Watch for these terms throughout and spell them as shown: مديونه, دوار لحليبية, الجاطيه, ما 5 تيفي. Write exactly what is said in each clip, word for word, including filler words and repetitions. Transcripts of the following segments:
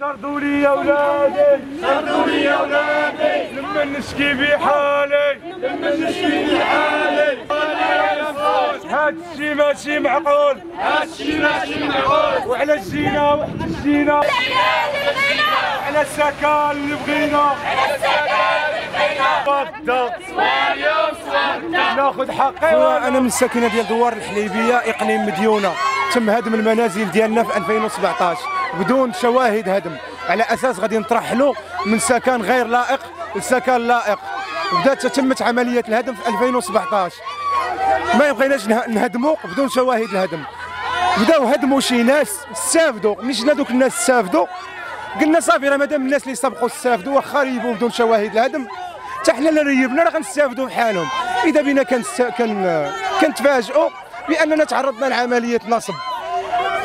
شردوا لي يا ولادي شردوا لي يا ولادي لما نشكي بحالي لما نشكي بحالي هادشي ماشي معقول هادشي ماشي معقول وعلى الجينا وحد الجينا على السكان اللي بغينا على السكان اللي بغينا ناخذ حقي. انا من الساكنه ديال دوار لحليبية اقليم مديونه، تم هدم المنازل ديالنا في ألفين وسبعطاش بدون شواهد هدم، على اساس غادي نترحلوا من سكن غير لائق لسكن لائق. بدات تمت عمليه الهدم في ألفين وسبعطاش، ما بغيناش نهدموا بدون شواهد الهدم. بداو هدموا شي ناس استافدوا، ملي شفنا دوك الناس استافدوا قلنا صافي راه مادام الناس اللي سبقوا استافدوا واخا ريبوا بدون شواهد الهدم حتى حنا اللي ريبنا راه غنستافدوا بحالهم. اذا بينا كان كنتفاجئوا باننا تعرضنا لعمليه نصب.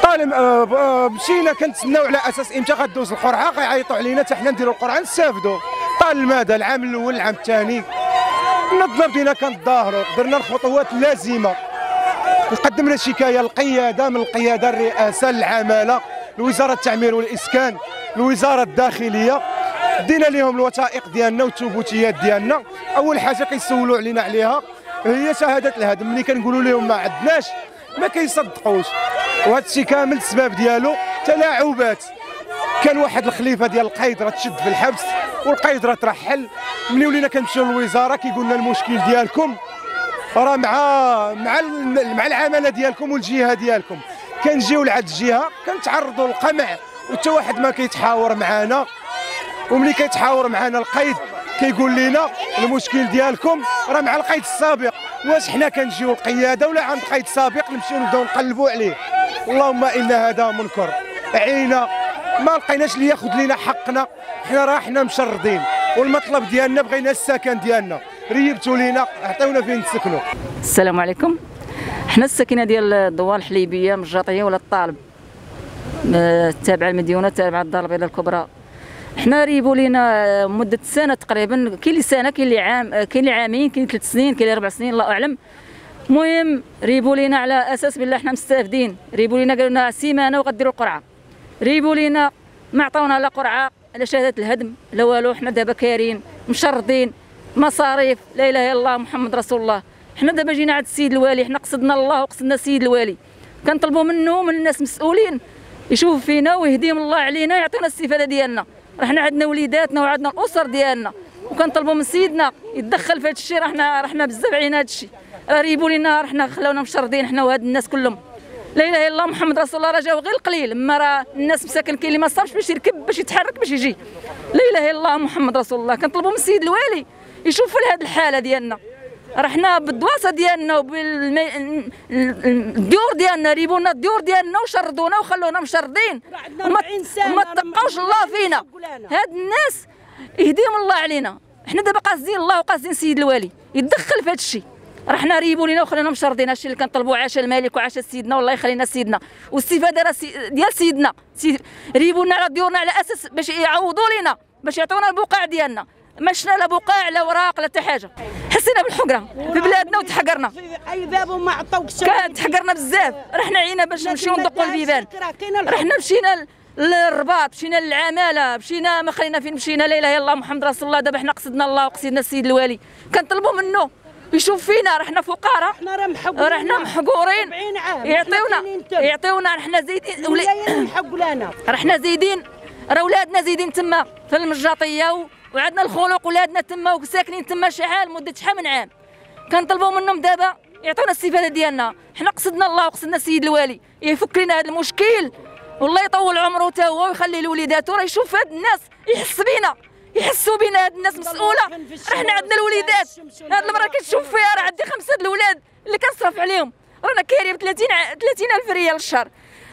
طالما مشينا كنتسناو على اساس امتى غدوز القرعه غيعيطوا علينا حتى حنا نديروا القرعه نستافدوا. طالما دا العام الاول العام الثاني نضنا بدينا كنتظاهروا، درنا الخطوات اللازمه، قدمنا شكايه للقياده، من القياده الرئاسه للعماله لوزاره التعمير والاسكان لوزاره الداخليه، دينا لهم الوثائق ديالنا والثبوتيات ديالنا. اول حاجه كيسولوا علينا عليها هي شهاده الهدم، ملي كنقولوا لهم ما عندناش ما كيصدقوش. وهذا الشيء كامل السبب ديالو تلاعبات، كان واحد الخليفه ديال القيد راه تشد في الحبس والقيد راه ترحل. ملي ولينا كنمشيو للوزاره كيقول لنا المشكل ديالكم راه مع مع مع العماله ديالكم والجهه ديالكم. كنجيو لعند الجهه كنتعرضوا للقمع وحتى واحد ما كيتحاور معنا، وملي كيتحاور معنا القيد كيقول لنا المشكل ديالكم راه مع القيد السابق. واش حنا كنجيو القياده ولا عند قيد سابق نمشيو نبداو نقلبوا عليه؟ اللهم ان هذا منكر. عينا ما لقيناش اللي ياخذ لينا حقنا، حنا راه حنا مشردين والمطلب ديالنا بغينا السكن ديالنا، ريبتوا لينا عطيونا فين نسكنوا. السلام عليكم. حنا الساكنه ديال دوار لحليبية من الجاطيه ولا الطالب تابعه المديونه تابعه الدار البيضاء الكبرى. حنا ريبوا لينا مده سنه تقريبا، كاين اللي سنه كاين اللي عام كاين اللي عامين كاين ثلاث سنين كاين اللي اربع سنين الله اعلم. المهم ريبوا لينا على اساس بالله حنا مستافدين، ريبوا لينا قالوا لنا سيمانه وغديروا القرعه، ريبوا لينا ما عطاونا لا قرعه لا شهاده الهدم لا والو. حنا دابا كارين مشردين مصاريف، لا اله الا الله محمد رسول الله. حنا دابا جينا عند السيد الوالي، حنا قصدنا الله وقصدنا السيد الوالي، كنطلبوا منه من الناس مسؤولين يشوف فينا ويهديهم الله علينا يعطينا الاستفاده ديالنا. راه حنا عندنا وليداتنا وعندنا الاسر ديالنا وكنطلبوا من سيدنا يتدخل في هذا الشيء. راه حنا راه حنا بزاف علينا هذا الشيء، راه ريبوا لينا راه حنا خلاونا مشردين حنا وهاد الناس كلهم. لا اله الا الله محمد رسول الله. راه جاو غير القليل، اما راه الناس مساكن كاين اللي ما صابش باش يركب باش يتحرك باش يجي. لا اله الا الله محمد رسول الله. كنطلبوا من السيد الوالي يشوفوا لهاد الحاله ديالنا، راه حنا بالدواسه ديالنا وبالديور ديالنا ريبوا لنا الديور ديالنا وشردونا وخلونا مشردين وما تقاوش الله فينا. هاد الناس يهديهم الله علينا، حنا دابا قاصدين الله وقاصدين السيد الوالي يتدخل في هاد الشيء. راه حنا ريبوا لينا وخلونا مشردين، هادشي اللي كنطلبوا. عاش الملك وعاش سيدنا والله يخلينا سيدنا. والاستفاده سي... ديال سيدنا سي... ريبوا لنا على ديورنا على اساس باش يعوضوا لينا باش يعطونا البقاع ديالنا. ما شفنا لا بقاع لا وراق لا حتى حاجه، حسينا بالحقره في بلادنا وتحقرنا. اي باب وما عطاوكش، تحقرنا بزاف. راه حنا عينا باش نمشيو ندقوا البيبان، راه حنا مشينا للرباط مشينا للعماله مشينا ما خلينا فين مشينا. لا اله الا الله محمد رسول الله. دابا حنا قصدنا الله وقصدنا السيد الوالي، كنطلبوا منه يشوف فينا. راه حنا فقراء، حنا راه محقورين، راه حنا محقورين يعطيونا يعطيونا. راه حنا زايدين ولا راه حنا زايدين، راه ولادنا زايدين تما في المجاطيه وعندنا الخلق ولادنا تما وساكنين تما شحال مده شحال من عام. كنطلبوا منهم دابا يعطونا الاستفاده ديالنا، حنا قصدنا الله وقصدنا السيد الوالي يفك لنا هذا المشكل والله يطول عمره حتى هو ويخلي لوليداته. راه يشوف هاد الناس يحس بينا يحسوا بينا، هاد الناس مسؤوله. راه حنا عندنا الوليدات هاد المره كتشوف فيها راه عندي خمسه د الولاد اللي كنصرف عليهم، رانا كاريين ثلاثين ألف ريال الشهر.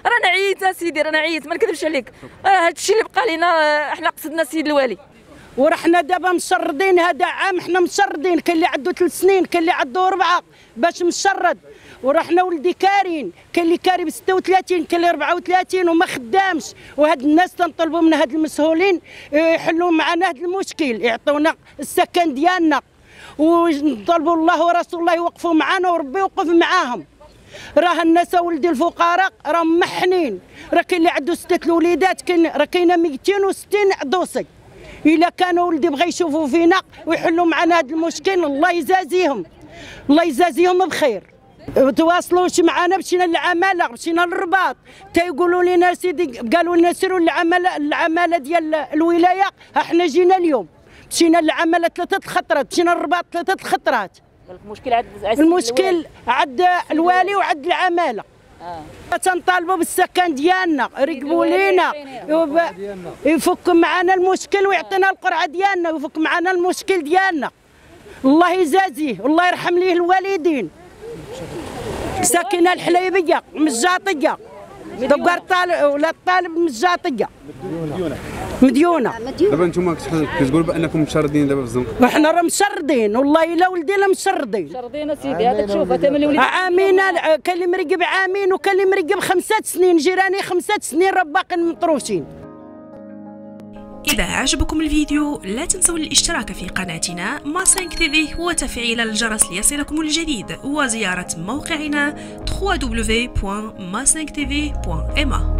رانا عييت اسيدي رانا عييت ما نكذبش عليك. راه هادشي اللي بقى لينا حنا قصدنا السيد الوالي. ورحنا دابا مشردين، هذا عام حنا مشردين، كاين اللي عنده ثلاث سنين كاين اللي عنده أربعة باش مشرد. ورحنا ولدي كارين، كاين اللي كاري ب ستة وثلاثين كاين اللي أربعة وثلاثين وما خدامش. وهاد الناس تنطلبوا من هاد المسؤولين يحلوا معنا هاد المشكل، يعطونا السكن ديالنا ونطلبوا الله ورسول الله يوقفوا معنا وربي يوقف معاهم. راه الناس ولدي الفقراء راه محنين، راه كاين اللي عنده ستة الوليدات، كاين راه كاينه مئتين وستين عدوسي. إلا كانوا ولدي بغا يشوفوا فينا ويحلوا معنا هذا المشكل الله يجازيهم، الله يجازيهم بخير. تواصلوش معنا، مشينا للعماله، مشينا للرباط، تيقولوا لنا سيدي، قالوا لنا سيروا للعماله، العماله ديال الولايه. احنا جينا اليوم مشينا للعماله ثلاثه الخطرات، مشينا للرباط ثلاثه الخطرات. المشكل عند المشكل عند الوالي وعند العماله. اه تنطالبوا بالسكن ديالنا، يرقبوا لينا، يفك معنا المشكل ويعطينا القرعه ديالنا، ويفك معنا المشكل ديالنا. الله يجازيه والله يرحم ليه الوالدين. ساكنه الحليبيه مجاطيه، دقار طالب ولا الطالب مجاطيه مديونه مديونه دابا نتوما كتقولوا بانكم مشردين دابا في الزنقه. وحنا راه مشردين والله الا ولدي لا مشردين مشردين سيدي. هذاك شوف حتى ملي وليت عامين، كاين اللي مرقب عامين وكاين اللي مرقب خمسه سنين، جيراني خمسه سنين راه باقيين مطروشين. إذا عجبكم الفيديو لا تنسوا الاشتراك في قناتنا ما خمسة تيفي وتفعيل الجرس ليصلكم الجديد، وزيارة موقعنا دبليو دبليو دبليو نقطة ما خمسة تيفي نقطة إم.